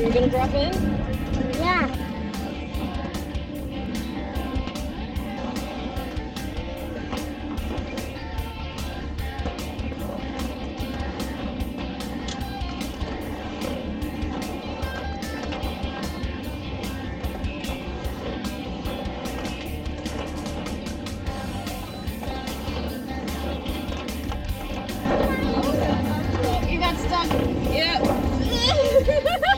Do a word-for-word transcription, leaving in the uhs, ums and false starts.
You're gonna drop in? Yeah. You got stuck. Yep.